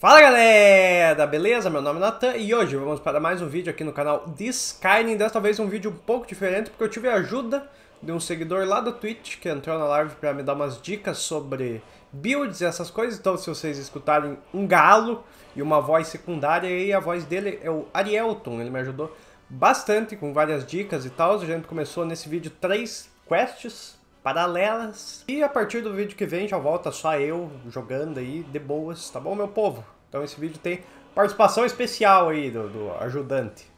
Fala galera, beleza? Meu nome é Natan e hoje vamos para mais um vídeo aqui no canal de Skyrim. Desta vez um vídeo um pouco diferente, porque eu tive a ajuda de um seguidor lá do Twitch que entrou na live para me dar umas dicas sobre builds e essas coisas. Então se vocês escutarem um galo e uma voz secundária, aí a voz dele é o Arielton. Ele me ajudou bastante com várias dicas e tal. A gente começou nesse vídeo 3 quests paralelas. E a partir do vídeo que vem já volta só eu jogando aí de boas, tá bom, meu povo? Então esse vídeo tem participação especial aí do ajudante.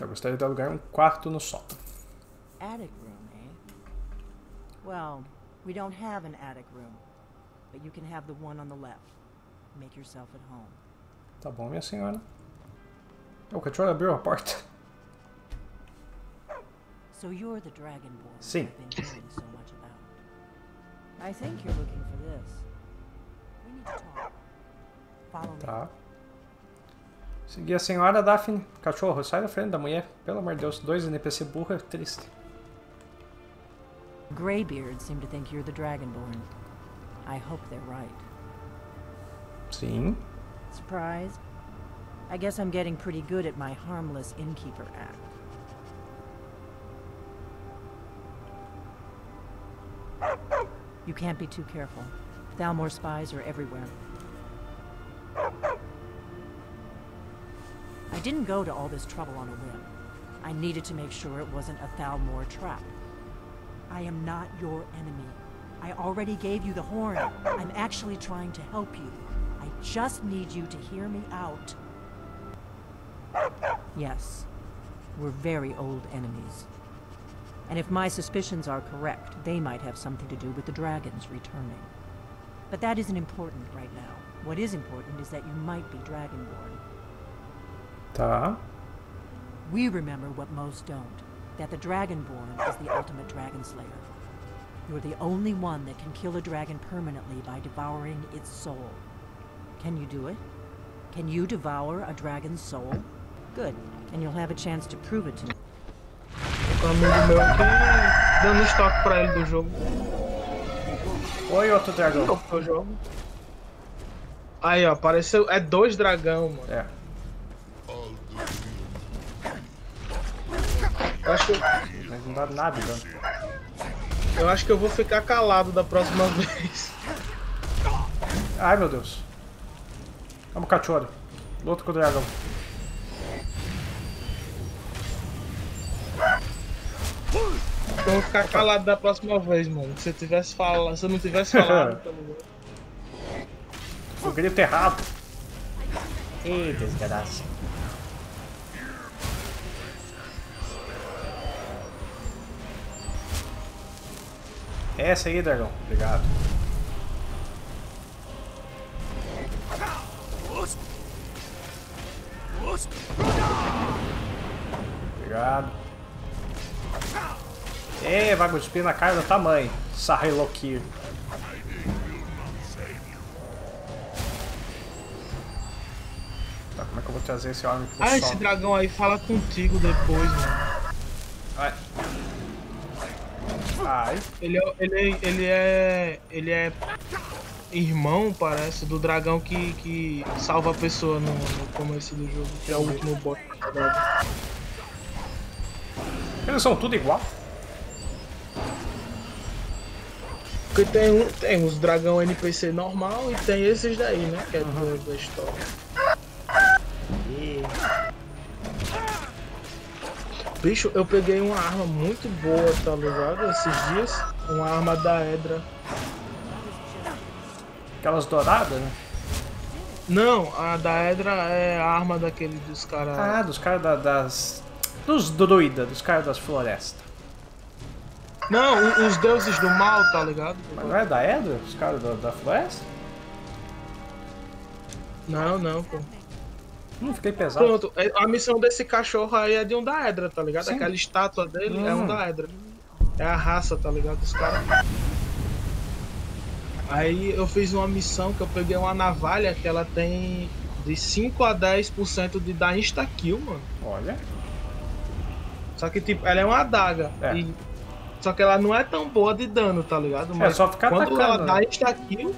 Eu gostaria de alugar um quarto no sótão. Attic room, eh? Well, we don't have an attic room, but you can have the one on the left. Make yourself at home. Tá bom, minha senhora. O cachorro abriu a porta. So you're the Dragonborn. Sim. I think you're looking for this. We need to talk. Follow me. Tá. Segui a senhora, Daphne. Cachorro, sai da frente da mulher. Pelo amor de Deus, 2 NPC burro é triste. Greybeards seem to think you're the Dragonborn. I hope they're right. Sim. Surprised? I guess I'm getting pretty good at my harmless innkeeper act. You can't be too careful. Thalmor spies are everywhere. I didn't go to all this trouble on a whim. I needed to make sure it wasn't a Thalmor trap. I am not your enemy. I already gave you the horn. I'm actually trying to help you. I just need you to hear me out. Yes, we're very old enemies. And if my suspicions are correct, they might have something to do with the dragons returning. But that isn't important right now. What is important is that you might be Dragonborn. Tá. We remember what most don't, that the Dragonborn is the ultimate dragon slayer. You're the only one that can kill a dragon permanently by devouring its soul. Can you do it? Can you devour a dragon's soul? Good. And you'll have a chance to prove it to me. O amigo meu que dando estoque pra ele do jogo. Oi, outro dragão. Eu jogo. Aí, ó, apareceu. É 2 dragão, mano. É. Eu acho que mas não dá nada, mano. Eu acho que eu vou ficar calado da próxima vez. Ai, meu Deus. Vamos, cachorro. Luta com o dragão. Eu vou ficar calado da próxima vez, mano. Se eu tivesse falado, se eu não tivesse falado, o grito errado. Ei, desgraça. Essa aí, dragão. Obrigado. Obrigado. É, vai cuspir na cara do tamanho, Sahloknir. Tá, como é que eu vou trazer esse homem? Ah, esse dragão aí fala contigo depois, mano. Vai. Ai. Ele é irmão, parece, do dragão que salva a pessoa no começo do jogo, que é o último boss. Eles são tudo igual. Porque tem os dragão NPC normal e tem esses daí, né? Que é dois da história. Yeah. Bicho, eu peguei uma arma muito boa, tá ligado? Esses dias. Uma arma da Daedra. Aquelas douradas, né? Não, a Daedra é a arma daquele dos caras. Ah, dos caras das. Dos druidas, dos caras das florestas. Não, os deuses do mal, tá ligado? Mas não é da Edra? Os caras da floresta? Não, pô. Fiquei pesado. Pronto, a missão desse cachorro aí é de um da Edra, tá ligado? Sim. Aquela estátua dele é um da Edra. É a raça, tá ligado? Dos caras. Aí eu fiz uma missão que eu peguei uma navalha que ela tem de 5 a 10% de dar insta-kill, mano. Olha. Só que, tipo, ela é uma adaga. É. Só que ela não é tão boa de dano, tá ligado? Mas é só ficar quando atacando, ela dá insta-kill,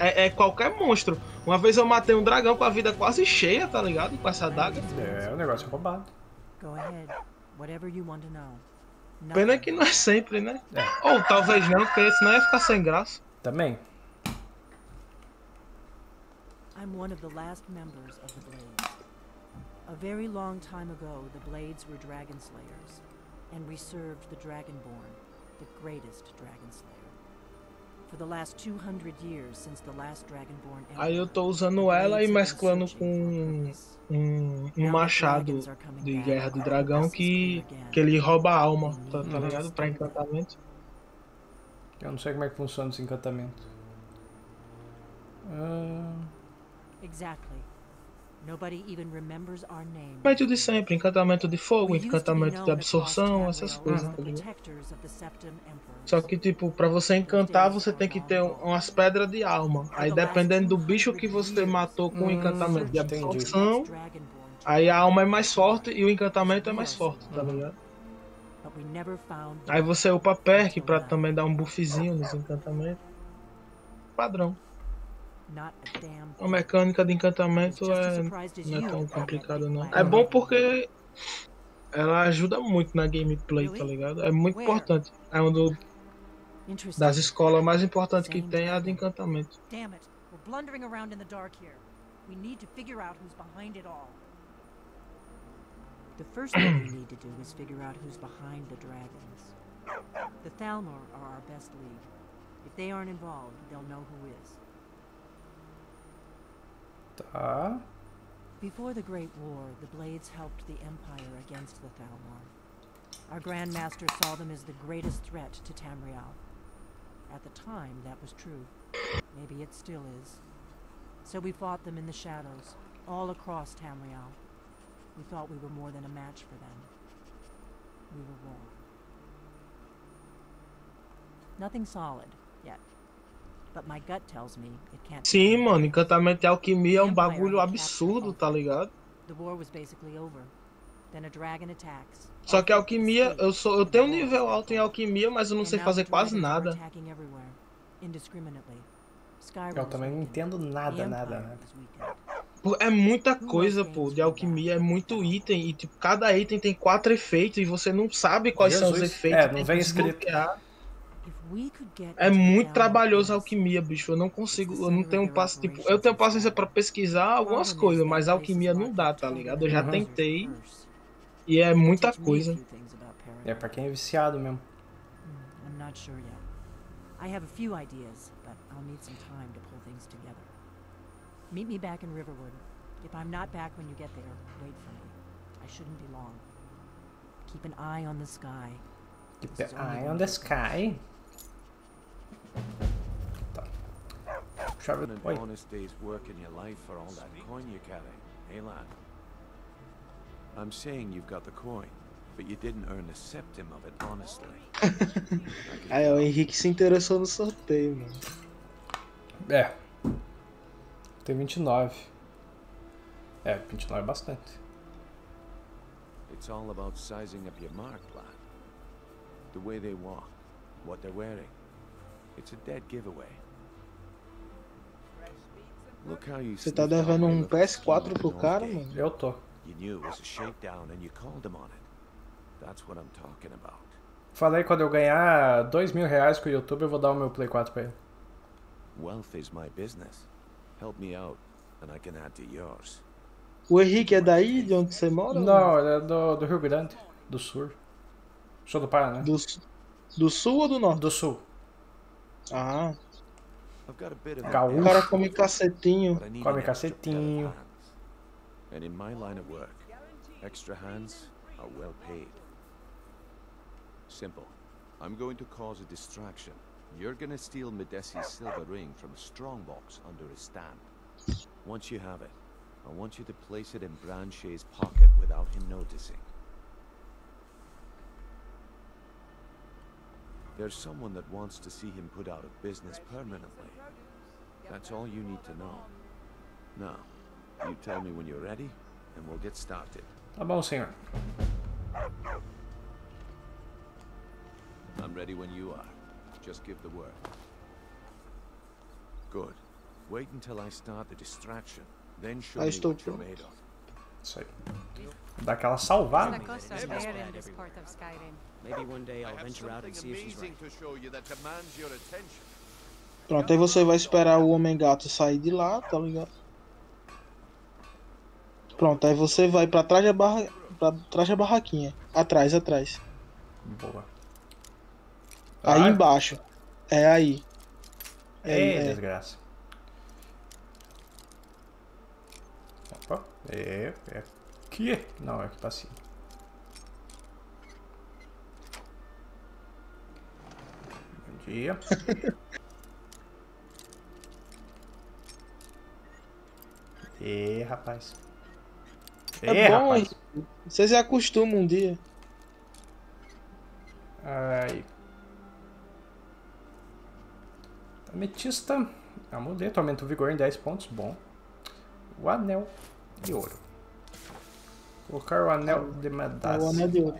É qualquer monstro. Uma vez eu matei um dragão com a vida quase cheia, tá ligado? Com essa adaga. É, o negócio é roubado. Pena que não é sempre, né? É. Ou talvez não, porque senão ia ficar sem graça. Também. I'm one of the last members of the Blades. A very long time ago, the Blades were dragon slayers, and we served the Dragonborn, the greatest dragon slayer. For the last 200 years since the last Dragonborn. Aí eu tô usando ela e mesclando com um machado de guerra do dragão que ele rouba a alma, tá ligado? Pra encantamento. Eu não sei como é que funciona esse encantamento. Exactly. Nobody even remembers our name. Mas tudo de sempre, encantamento de fogo, encantamento de absorção, essas coisas. Só que tipo, para você encantar, você tem que ter umas pedras de alma. Aí dependendo do bicho que você matou com o encantamento de absorção, aí a alma é mais forte e o encantamento é mais forte, tá ligado? Aí você upa perk para também dar um buffzinho nos encantamentos. Padrão. A mecânica de encantamento não é tão complicada não. É bom porque ela ajuda muito na gameplay, tá ligado? É muito importante. É uma das escolas mais importantes que tem, a de encantamento. The Thalmor are our best league. If they aren't involved, they'll know who is. Tá. Before the Great War, the Blades helped the Empire against the Thalmor. Our Grandmaster saw them as the greatest threat to Tamriel. At the time, that was true. Maybe it still is. So we fought them in the shadows, all across Tamriel. We thought we were more than a match for them. We were wrong. Nothing solid yet. Sim, mano, encantamento e alquimia é um bagulho absurdo, tá ligado? Só que alquimia, eu tenho um nível alto em alquimia, mas eu não sei fazer quase nada. Eu também não entendo nada. Pô, é muita coisa, pô, de alquimia, é muito item, e tipo, cada item tem 4 efeitos, e você não sabe quais são os efeitos. É, não vem escrito. É muito trabalhoso a alquimia, bicho. Eu não consigo, eu não tenho passo. Tipo, eu tenho paciência pra pesquisar algumas coisas, mas a alquimia não dá, tá ligado? Eu já tentei e é muita coisa. É pra quem é viciado mesmo. Meet me back in Riverwood. If I'm not back when you get there, wait for me. I shouldn't be long. Keep an eye on the sky. Keep an eye on the sky. Tá. Aí o Henrique se interessou no sorteio, mano. É. Tem 29. É, 29 é bastante. It's all about sizing up your mark, lad. The way they walk, what they're wearing. It's a dead giveaway. Você tá devendo um PS4 pro cara, mano? Eu tô. Falei, quando eu ganhar R$2.000 com o YouTube, eu vou dar o meu Play 4 pra ele. O Henrique é daí, de onde você mora? Não, ele é do Rio Grande, do Sul. Sou do Paraná. Do Sul ou do Norte? Do Sul. Ah, o cara come cacetinho. Come cacetinho. There's someone that wants to see him put out of business permanently. That's all you need to know. Now, you tell me when you're ready, and we'll get started. Tá bom, senhor. I'm ready when you are. Just give the word. Good. Wait until I start the distraction. Then show me what you're made of. Isso aí. Vou dar aquela salvada. Pronto, aí você vai esperar o Homem-Gato sair de lá, tá ligado? Pronto, aí você vai pra trás da barra, pra trás da barraquinha. Atrás, atrás. Boa. Aí embaixo. É aí. É, desgraça. Opa, é aqui. Não, é aqui pra cima. Bom dia. Ê, rapaz. Bom, rapaz. Vocês se acostumam um dia. Aí. Ametista. Ah, mudei. Aumenta o vigor em 10 pontos. Bom. O anel de ouro. Colocar o anel de medalha. O anel de ouro.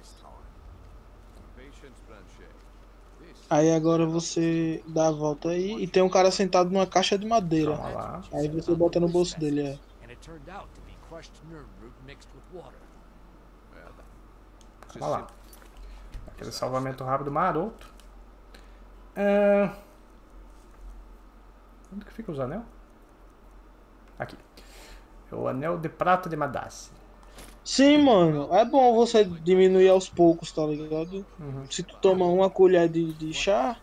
Aí agora você dá a volta aí. E tem um cara sentado numa caixa de madeira. Vamos lá. Aí você bota no bolso dele. Vamos lá. Aquele salvamento rápido maroto. Onde que fica os anel? Aqui. É o anel de prata de Madassi. Sim, mano. É bom você diminuir aos poucos, tá ligado? Uhum. Se tu tomar uma colher de chá,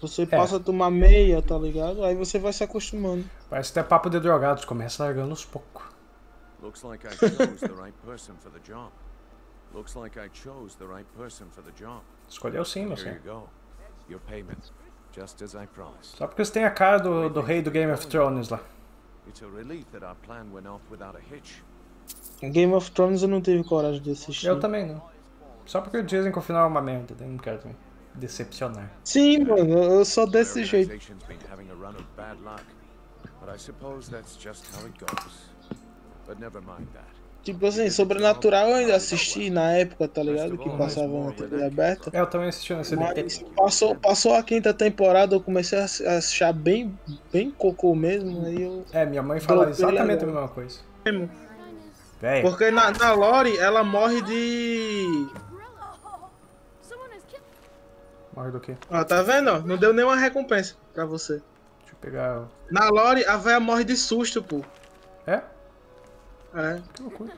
você passa a tomar meia, tá ligado? Aí você vai se acostumando. Parece até papo de drogados. Começa largando aos poucos. Escolheu sim, meu senhor. Só porque você tem a cara do rei do Game of Thrones lá. Game of Thrones eu não tive coragem de assistir. Eu também não. Só porque dizem que o final é uma merda, eu não quero também decepcionar. Sim, mano, eu sou desse jeito. Tipo assim, Sobrenatural eu ainda assisti na época, tá ligado? Que passava na TV aberta. Eu também assisti na CBT. Passou a quinta temporada, eu comecei a achar bem cocô mesmo, aí eu... É, minha mãe fala exatamente a mesma coisa. Porque na lore, ela morre de... Morre do quê? Ó, tá vendo? Não deu nenhuma recompensa pra você. Deixa eu pegar... Na lore, a véia morre de susto, pô. É? É. Que loucura.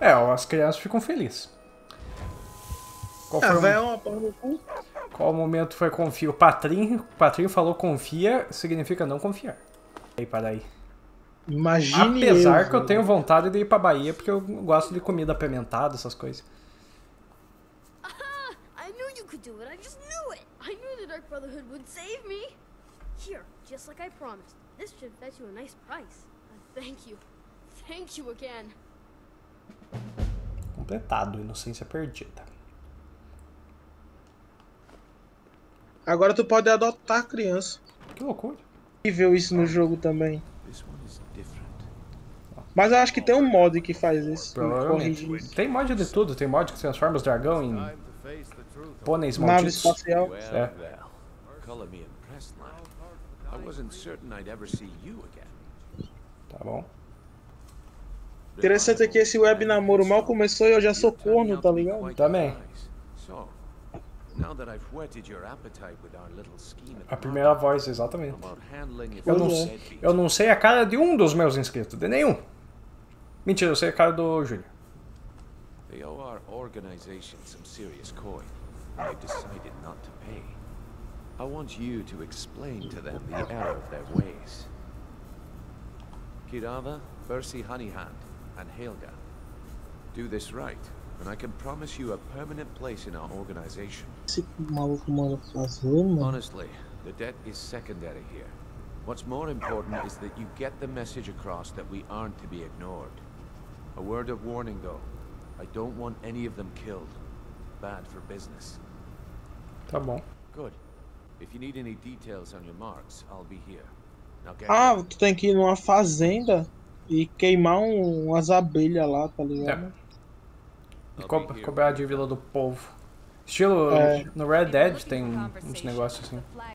É, as crianças ficam felizes. Qual momento foi confia? O Patrinho falou confia, significa não confiar. Aí, para aí. Imagine. Apesar que eu tenho vontade de ir pra Bahia, porque eu gosto de comida apimentada, essas coisas. I knew you could do it. I just knew it. I knew the Dark Brotherhood would save me. Here, just like I promised. This should fetch you a nice price. Thank you. Thank you again. Completado, inocência perdida. Agora tu pode adotar a criança. Que loucura. E viu isso no jogo também. Mas eu acho que tem um mod que faz isso. Provavelmente. Tem mod de tudo, tem mod que transforma os dragão em pôneis malditos. Nave espacial. É. Tá bom. Interessante é que esse web namoro mal começou e eu já sou corno, tá ligado? Também. A primeira voz, exatamente. Eu não sei a cara de um dos meus inscritos, de nenhum. Mentira, eu sei a cara do Júlio. I want you to explain to them the error of their ways. Kirava, Bercy Honeyhand, and Helga. Do this right, and I can promise you a permanent place in our organization. Honestly, the debt is secondary here. What's more important is that you get the message across that we aren't to be ignored. A word of warning though, I don't want any of them killed. Bad for business. Tá bom. Good. If you need any details on your marks, I'll be here. Now get... Ah, tu tem que ir numa fazenda e queimar umas abelhas lá, tá ligado? É. E cobrar a dívida do povo. Estilo, no Red Dead tem uns negócios assim.